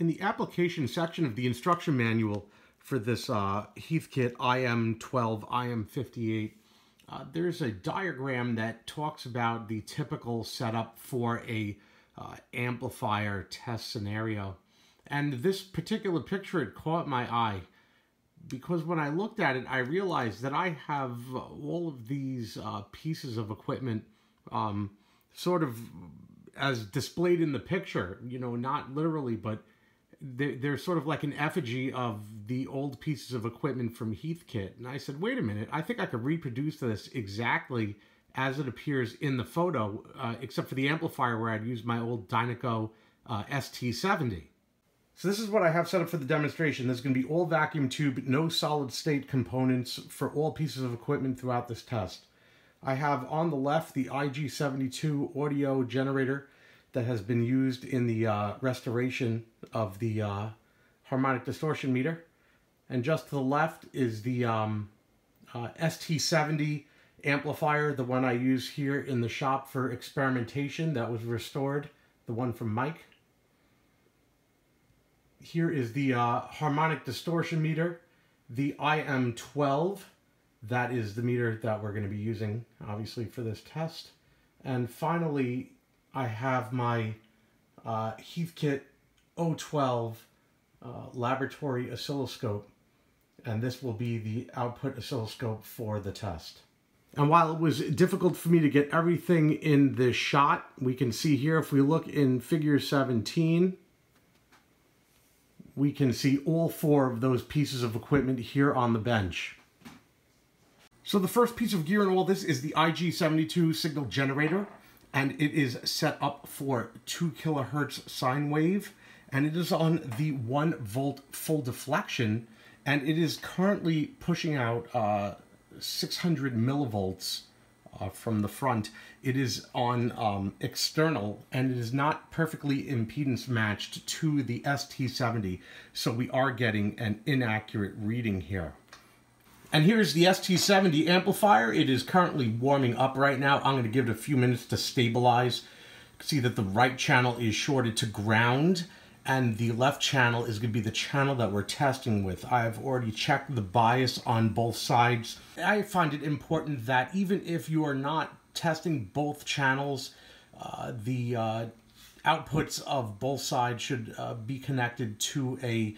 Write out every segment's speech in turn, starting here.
in the application section of the instruction manual for this Heathkit IM-12, IM-58, there's a diagram that talks about the typical setup for a amplifier test scenario. And this particular picture, it caught my eye, because when I looked at it, I realized that I have all of these pieces of equipment sort of as displayed in the picture, you know, not literally, but they're sort of like an effigy of the old pieces of equipment from Heathkit. And I said, wait a minute, I think I could reproduce this exactly as it appears in the photo, except for the amplifier where I'd used my old Dynaco ST-70. So this is what I have set up for the demonstration. This is going to be all vacuum tube, no solid state components for all pieces of equipment throughout this test. I have on the left the IG-72 audio generator that has been used in the restoration of the harmonic distortion meter. And just to the left is the ST-70 amplifier, the one I use here in the shop for experimentation that was restored, the one from Mike. Here is the harmonic distortion meter, the IM-12. That is the meter that we're going to be using, obviously, for this test. And finally, I have my Heathkit 012 laboratory oscilloscope. And this will be the output oscilloscope for the test. And while it was difficult for me to get everything in this shot, we can see here, if we look in figure 17, we can see all four of those pieces of equipment here on the bench. So the first piece of gear in all this is the IG-72 signal generator, and it is set up for 2 kilohertz sine wave, and it is on the 1 volt full deflection, and it is currently pushing out 600 millivolts from the front. It is on external, and it is not perfectly impedance matched to the ST-70, so we are getting an inaccurate reading here. And here's the ST-70 amplifier. It is currently warming up right now. I'm going to give it a few minutes to stabilize. You can see that the right channel is shorted to ground, and the left channel is going to be the channel that we're testing with. I've already checked the bias on both sides. I find it important that even if you are not testing both channels, the outputs of both sides should be connected to a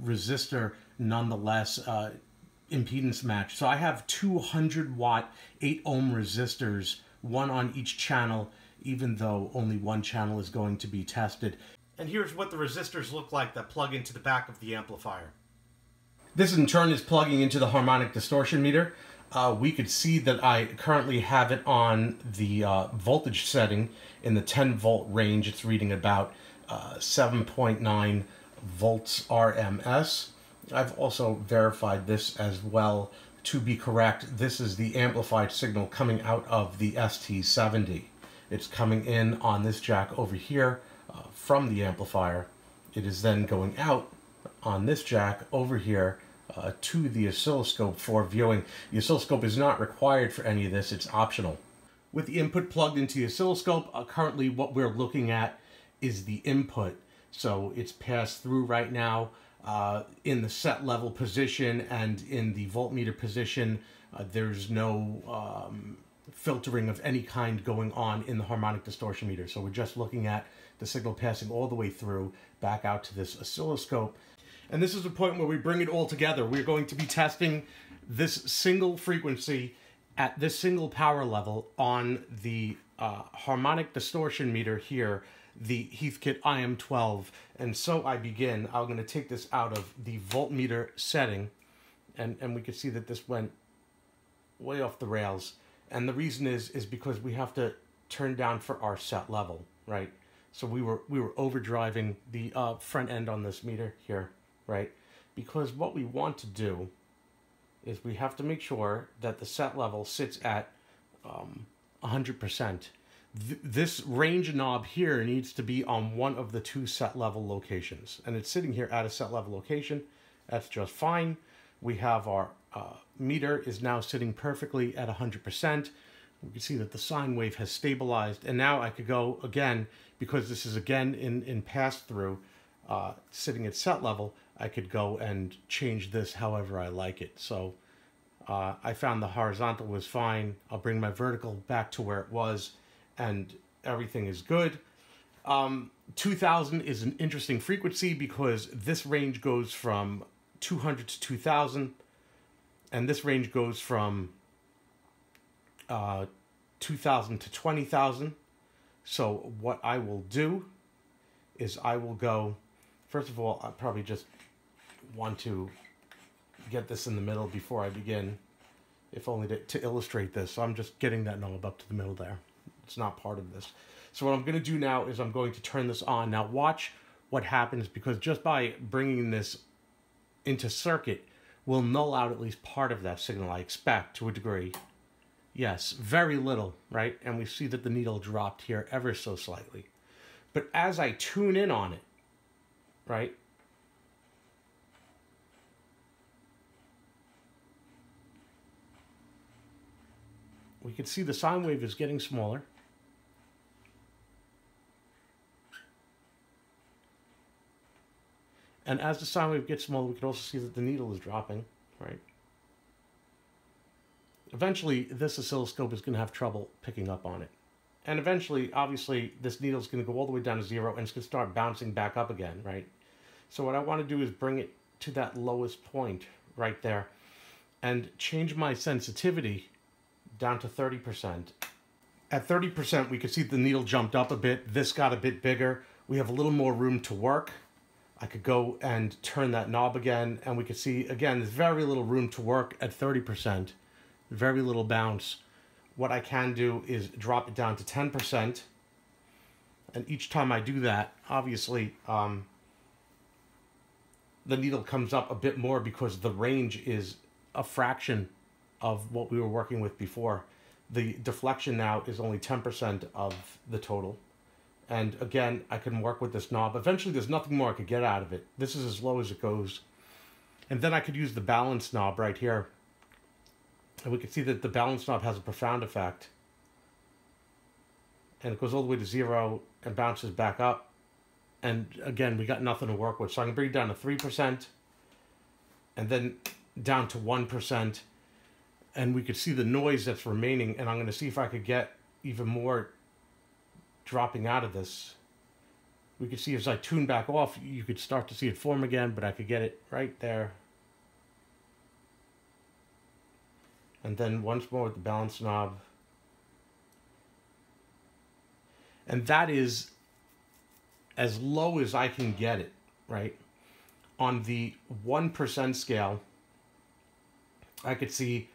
resistor nonetheless, impedance match. So I have 200 watt 8 ohm resistors, one on each channel, even though only one channel is going to be tested. And here's what the resistors look like that plug into the back of the amplifier. This in turn is plugging into the harmonic distortion meter. We could see that I currently have it on the voltage setting in the 10 volt range. It's reading about 7.9 volts RMS. I've also verified this as well to be correct. This is the amplified signal coming out of the ST-70. It's coming in on this jack over here from the amplifier. It is then going out on this jack over here to the oscilloscope for viewing. The oscilloscope is not required for any of this, it's optional. With the input plugged into the oscilloscope, currently what we're looking at is the input. So it's passed through right now in the set level position and in the voltmeter position. There's no filtering of any kind going on in the harmonic distortion meter. So we're just looking at the signal passing all the way through back out to this oscilloscope. And this is the point where we bring it all together. We're going to be testing this single frequency at this single power level on the harmonic distortion meter here, the Heathkit IM-12. And so I begin. I'm going to take this out of the voltmeter setting, and we can see that this went way off the rails. And the reason is because we have to turn down for our set level, right? So we were overdriving the front end on this meter here, right? Because what we want to do is we have to make sure that the set level sits at 100%. This range knob here needs to be on one of the two set level locations, and it's sitting here at a set level location. That's just fine. We have our meter is now sitting perfectly at 100%. We can see that the sine wave has stabilized, and now I could go again, because this is again in pass-through. sitting at set level, I could go and change this however I like it. So I found the horizontal was fine. I'll bring my vertical back to where it was, and everything is good. 2000 is an interesting frequency because this range goes from 200 to 2000, and this range goes from 2000 to 20,000. So what I will do is I will go, first of all, I probably just want to get this in the middle before I begin, if only to illustrate this. So I'm just getting that knob up to the middle there. It's not part of this. So what I'm going to do now is I'm going to turn this on. Now watch what happens, because just by bringing this into circuit will null out at least part of that signal, I expect, to a degree. Yes, very little, right? And we see that the needle dropped here ever so slightly. But as I tune in on it, right? We can see the sine wave is getting smaller. And as the sine wave gets smaller, we can also see that the needle is dropping, right? Eventually, this oscilloscope is going to have trouble picking up on it. And eventually, obviously, this needle is going to go all the way down to zero, and it's going to start bouncing back up again, right? So what I want to do is bring it to that lowest point right there and change my sensitivity down to 30%. At 30%, we could see the needle jumped up a bit. This got a bit bigger. We have a little more room to work. I could go and turn that knob again, and we could see, again, there's very little room to work at 30%. Very little bounce. What I can do is drop it down to 10%. And each time I do that, obviously, the needle comes up a bit more because the range is a fraction of what we were working with before. The deflection now is only 10% of the total. And again, I can work with this knob. Eventually, there's nothing more I could get out of it. This is as low as it goes. And then I could use the balance knob right here. And we can see that the balance knob has a profound effect. And it goes all the way to zero and bounces back up. And again, we got nothing to work with. So I can bring it down to 3% and then down to 1%. And we could see the noise that's remaining. And I'm going to see if I could get even more dropping out of this. We could see as I tune back off, you could start to see it form again, but I could get it right there. And then once more with the balance knob. And that is as low as I can get it, right? On the 1% scale, I could see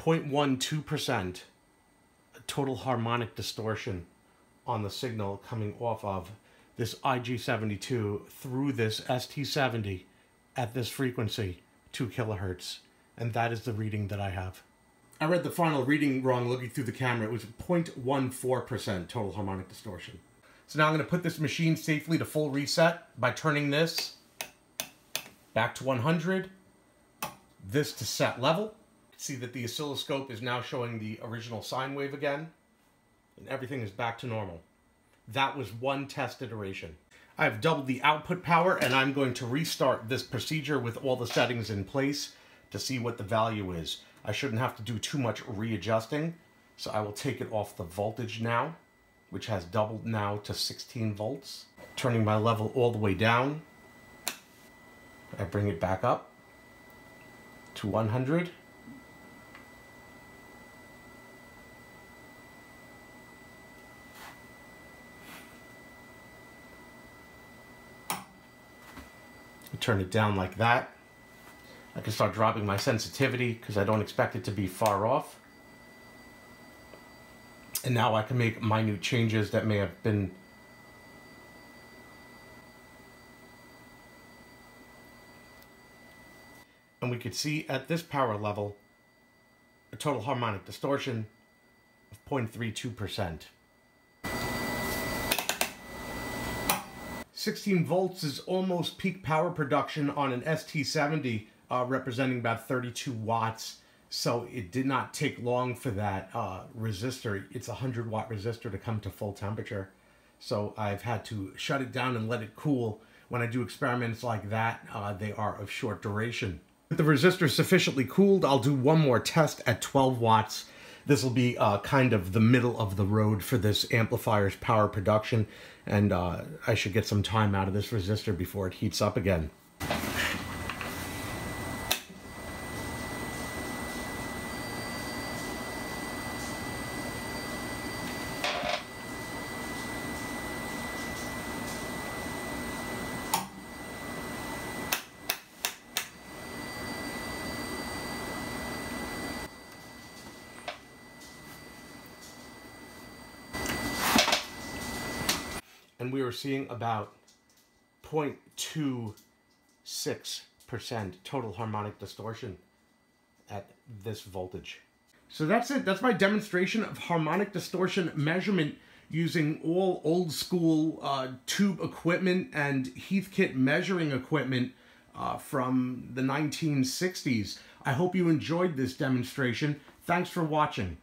0.12% total harmonic distortion on the signal coming off of this IG-72 through this ST-70 at this frequency, 2 kHz. And that is the reading that I have. I read the final reading wrong looking through the camera. It was 0.14% total harmonic distortion. So now I'm going to put this machine safely to full reset by turning this back to 100, this to set level. You can see that the oscilloscope is now showing the original sine wave again, and everything is back to normal. That was one test iteration. I've doubled the output power, and I'm going to restart this procedure with all the settings in place to see what the value is. I shouldn't have to do too much readjusting, so I will take it off the voltage now, which has doubled now to 16 volts. Turning my level all the way down, I bring it back up to 100. I turn it down like that. I can start dropping my sensitivity because I don't expect it to be far off. And now I can make minute changes that may have been . And we could see at this power level a total harmonic distortion of 0.32%. 16 volts is almost peak power production on an ST-70, representing about 32 watts. So it did not take long for that resistor. It's a 100-watt resistor to come to full temperature. So I've had to shut it down and let it cool, when I do experiments like that, they are of short duration. With the resistor sufficiently cooled, I'll do one more test at 12 watts. This will be kind of the middle of the road for this amplifier's power production, and I should get some time out of this resistor before it heats up again. And we were seeing about 0.26% total harmonic distortion at this voltage. So that's it. That's my demonstration of harmonic distortion measurement using all old school tube equipment and Heathkit measuring equipment from the 1960s. I hope you enjoyed this demonstration. Thanks for watching.